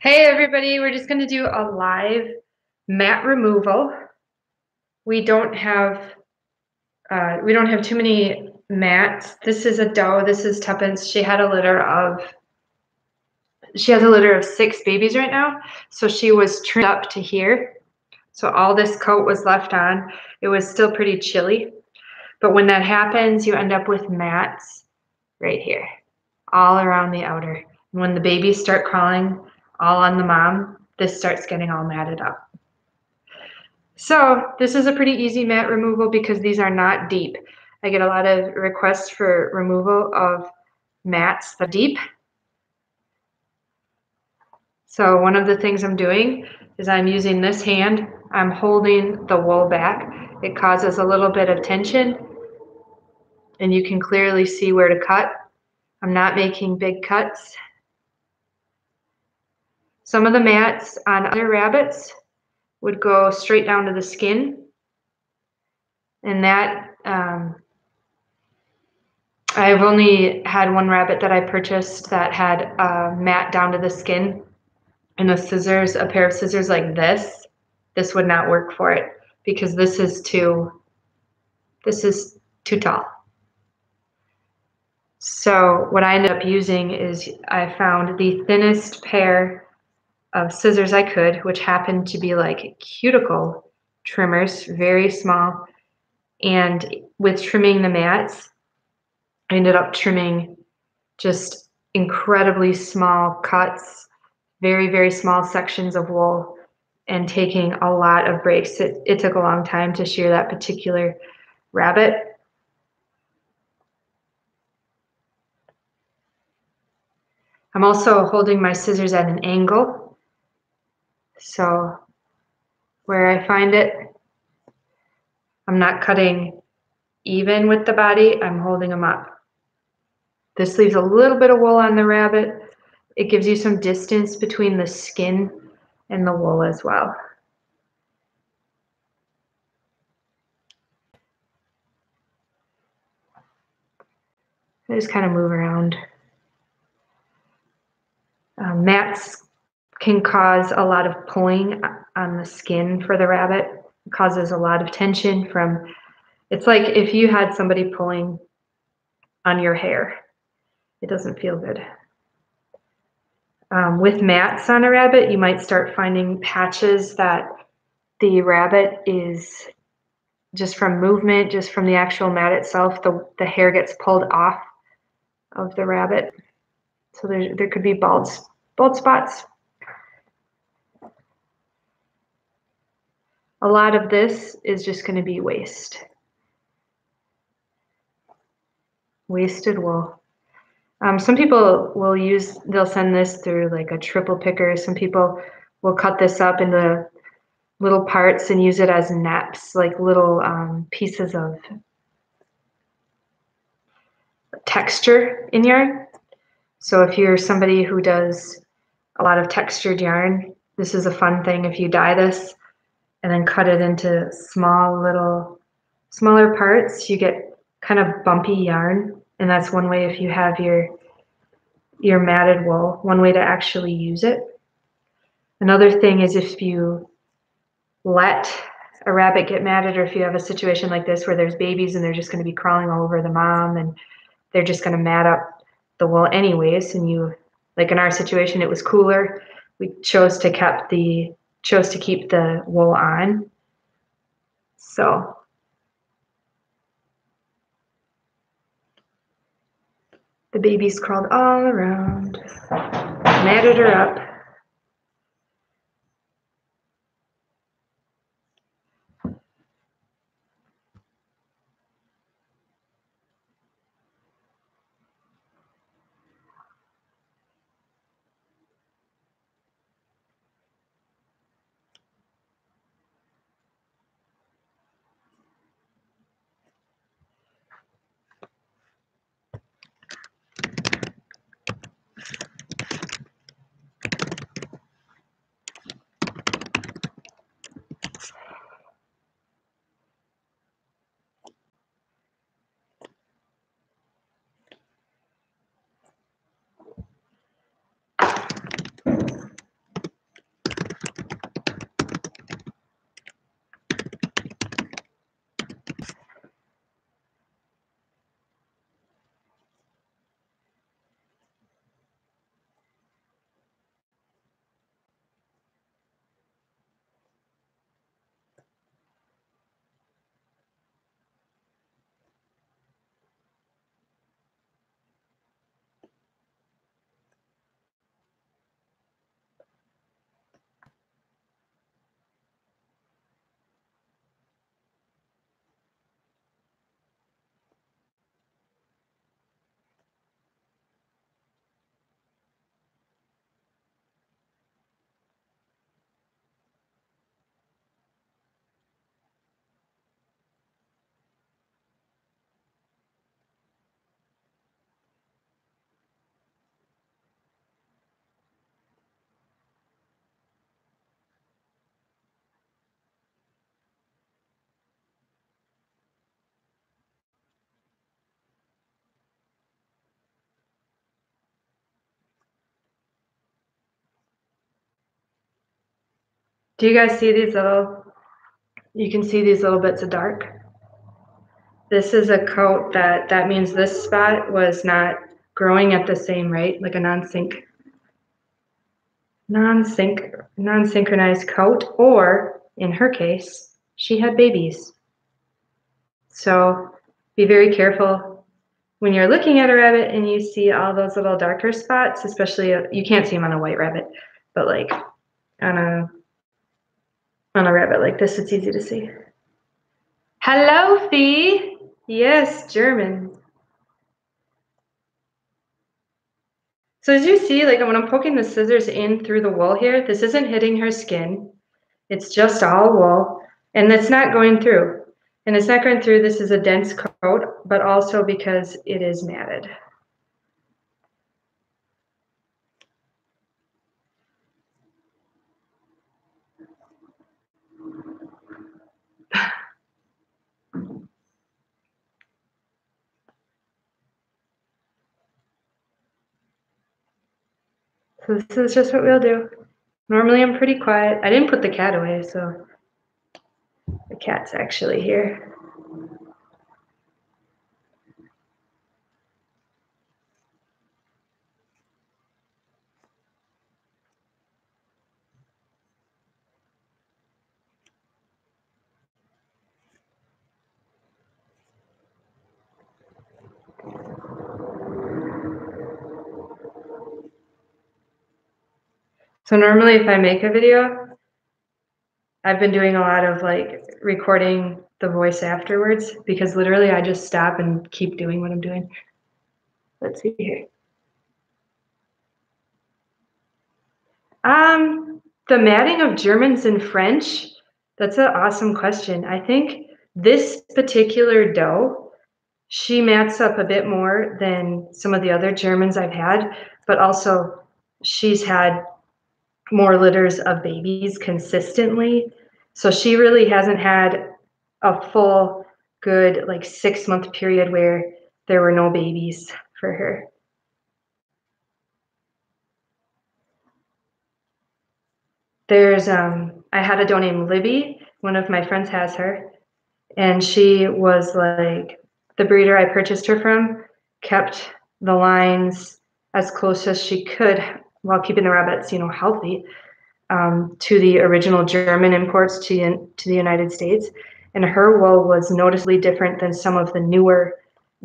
Hey everybody, we're just going to do a live mat removal. We don't have too many mats. This is a doe. This is Tuppence. She has a litter of 6 babies right now. So she was trimmed up to here. So all this coat was left on. It was still pretty chilly. But when that happens, you end up with mats right here, all around the outer. And when the babies start crawling all on the mom, this starts getting all matted up. So this is a pretty easy mat removal because these are not deep. I get a lot of requests for removal of mats that are deep. So one of the things I'm doing is I'm using this hand. I'm holding the wool back. It causes a little bit of tension, and you can clearly see where to cut. I'm not making big cuts. Some of the mats on other rabbits would go straight down to the skin, and that I've only had one rabbit that I purchased that had a mat down to the skin, and a pair of scissors like this. This would not work for it because this is too tall. So what I ended up using is I found the thinnest pair of scissors I could, which happened to be like cuticle trimmers, very small. And with trimming the mats, I ended up trimming just incredibly small cuts, very, very small sections of wool, and taking a lot of breaks. It took a long time to shear that particular rabbit. I'm also holding my scissors at an angle. So where I find it, I'm not cutting even with the body, I'm holding them up. This leaves a little bit of wool on the rabbit. It gives you some distance between the skin and the wool as well. I just kind of move around. Mats can cause a lot of pulling on the skin for the rabbit. It causes a lot of tension from, it's like if you had somebody pulling on your hair, it doesn't feel good. With mats on a rabbit, you might start finding patches that the rabbit is just from movement, just from the actual mat itself, the hair gets pulled off of the rabbit. So there could be bald spots. A lot of this is just going to be waste. Wasted wool. Some people will they'll send this through like a triple picker. Some people will cut this up into little parts and use it as naps, like little pieces of texture in yarn. So if you're somebody who does a lot of textured yarn, this is a fun thing. If you dye this and then cut it into smaller parts, you get kind of bumpy yarn. And that's one way, if you have your matted wool, one way to actually use it. Another thing is if you let a rabbit get matted, or if you have a situation like this where there's babies and they're just going to be crawling all over the mom and they're just going to mat up the wool anyways. And you, like in our situation, it was cooler. We chose to keep the wool on. So the babies crawled all around, matted her up. Do you guys see these little, you can see these little bits of dark? This is a coat that means this spot was not growing at the same rate, like a non-synchronized coat, or in her case, she had babies. So be very careful when you're looking at a rabbit and you see all those little darker spots, especially, you can't see them on a white rabbit, but like on a rabbit like this, it's easy to see. Hello, Fee. Yes, German. So as you see, like when I'm poking the scissors in through the wool here, this isn't hitting her skin. It's just all wool, and it's not going through. And it's not going through, this is a dense coat, but also because it is matted. So this is just what we'll do. Normally I'm pretty quiet. I didn't put the cat away, so the cat's actually here. So normally if I make a video, I've been doing a lot of like recording the voice afterwards, because literally I just stop and keep doing what I'm doing. Let's see here. The matting of Germans and French, that's an awesome question. I think this particular doe, she mats up a bit more than some of the other Germans I've had, but also she's had more litters of babies consistently. So she really hasn't had a full good like 6-month period where there were no babies for her. There's, I had a doe named Libby, one of my friends has her, and she was like, the breeder I purchased her from kept the lines as close as she could while keeping the rabbits, you know, healthy, to the original German imports to the United States. And her wool was noticeably different than some of the newer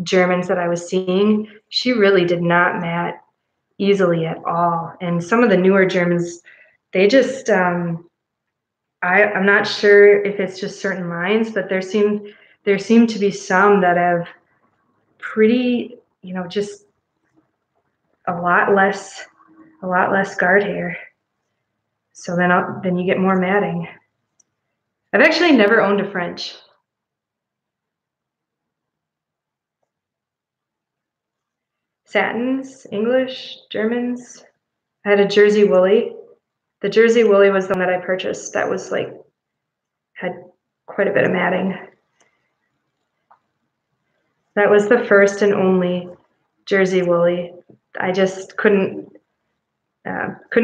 Germans that I was seeing. She really did not mat easily at all. And some of the newer Germans, they just, I'm not sure if it's just certain lines, but there seem to be some that have pretty, you know, just a lot less guard hair. So then you get more matting. I've actually never owned a French. Satins, English, Germans. I had a Jersey Woolly. The Jersey Woolly was the one that I purchased that was like, had quite a bit of matting. That was the first and only Jersey Woolly. I just couldn't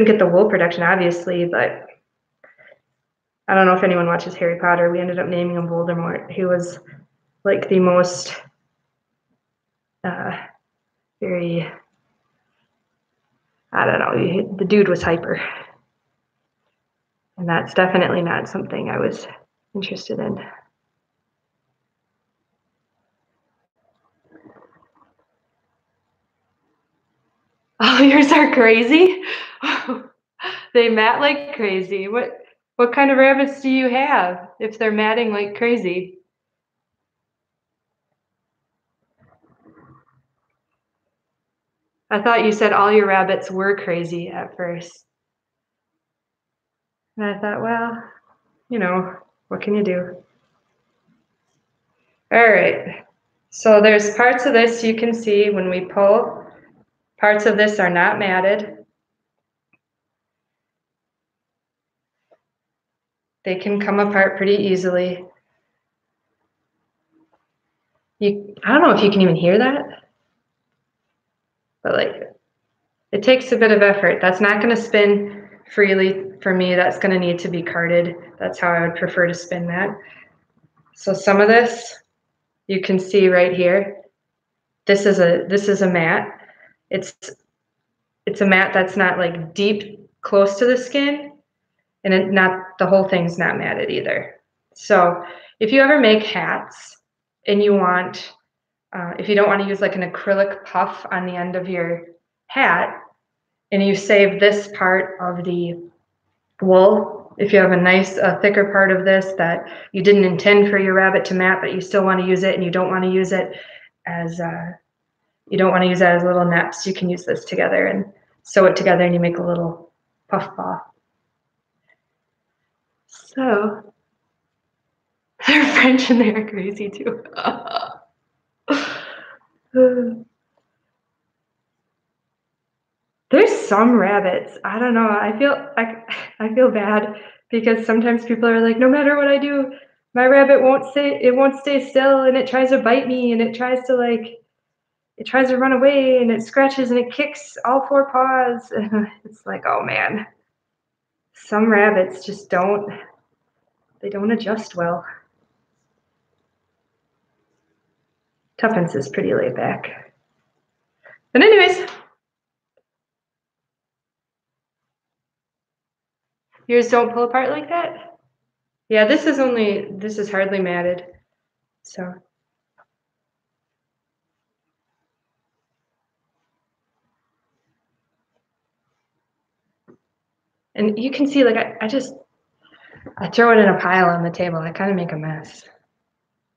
get the wool production, obviously, but I don't know if anyone watches Harry Potter. We ended up naming him Voldemort. He was like the most very, I don't know, the dude was hyper. And that's definitely not something I was interested in. Oh, yours are crazy. They mat like crazy. What kind of rabbits do you have if they're matting like crazy? I thought you said all your rabbits were crazy at first. And I thought, well, you know, what can you do? All right. So there's parts of this you can see when we pull. Parts of this are not matted. They can come apart pretty easily. I don't know if you can even hear that, but like, it takes a bit of effort. That's not gonna spin freely, for me, that's going to need to be carded. That's how I would prefer to spin that. So some of this you can see right here. This is a mat. It's a mat that's not like deep close to the skin, and it not the whole thing's not matted either. So if you ever make hats and you want, if you don't want to use like an acrylic puff on the end of your hat, and you save this part of the wool, if you have a nice thicker part of this that you didn't intend for your rabbit to mat, but you still want to use it, and you don't want to use it as little naps, you can use this together and sew it together, and you make a little puff ball. So they're French and they're crazy too. There's some rabbits, I don't know, I feel bad because sometimes people are like, no matter what I do, my rabbit won't stay still, and it tries to bite me, and it tries to run away, and it scratches and it kicks all four paws. It's like, oh man, some rabbits just don't adjust well. Tuppence is pretty laid back. But anyways, yours don't pull apart like that? Yeah, this is hardly matted. So and you can see like I throw it in a pile on the table. I kind of make a mess.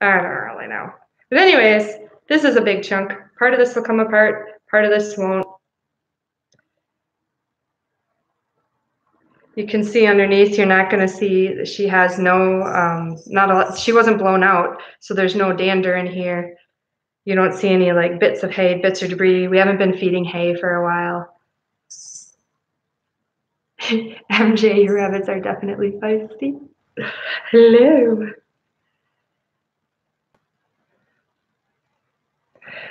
I don't really know. But anyways, this is a big chunk. Part of this will come apart, part of this won't. You can see underneath, you're not going to see, she has no, she wasn't blown out, so there's no dander in here. You don't see any like bits of hay, bits of debris. We haven't been feeding hay for a while. MJ, your rabbits are definitely feisty. Hello.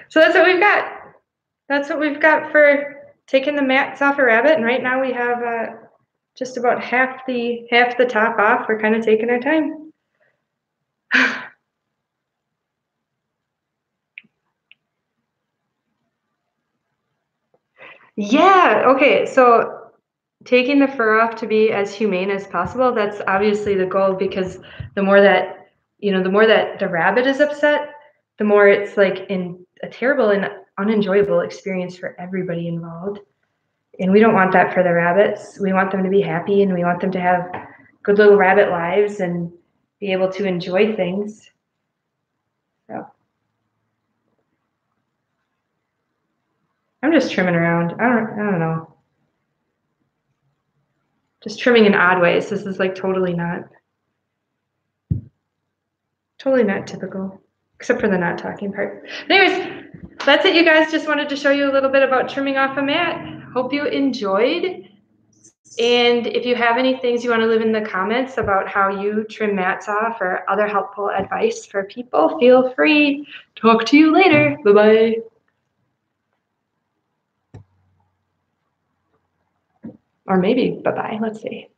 So that's what we've got. That's what we've got for taking the mats off a rabbit. And right now we have just about half the top off. We're kind of taking our time. Yeah, okay, so taking the fur off to be as humane as possible, that's obviously the goal, because the more that, you know, the more that the rabbit is upset, the more it's like in a terrible and unenjoyable experience for everybody involved. And we don't want that for the rabbits. We want them to be happy, and we want them to have good little rabbit lives and be able to enjoy things. So I'm just trimming around. I don't know. Just trimming in odd ways. This is like totally not typical, except for the not talking part. Anyways, that's it, you guys. Just wanted to show you a little bit about trimming off a mat. Hope you enjoyed, and if you have any things you want to leave in the comments about how you trim mats off or other helpful advice for people, feel free. Talk to you later. Bye-bye. Or maybe bye-bye. Let's see.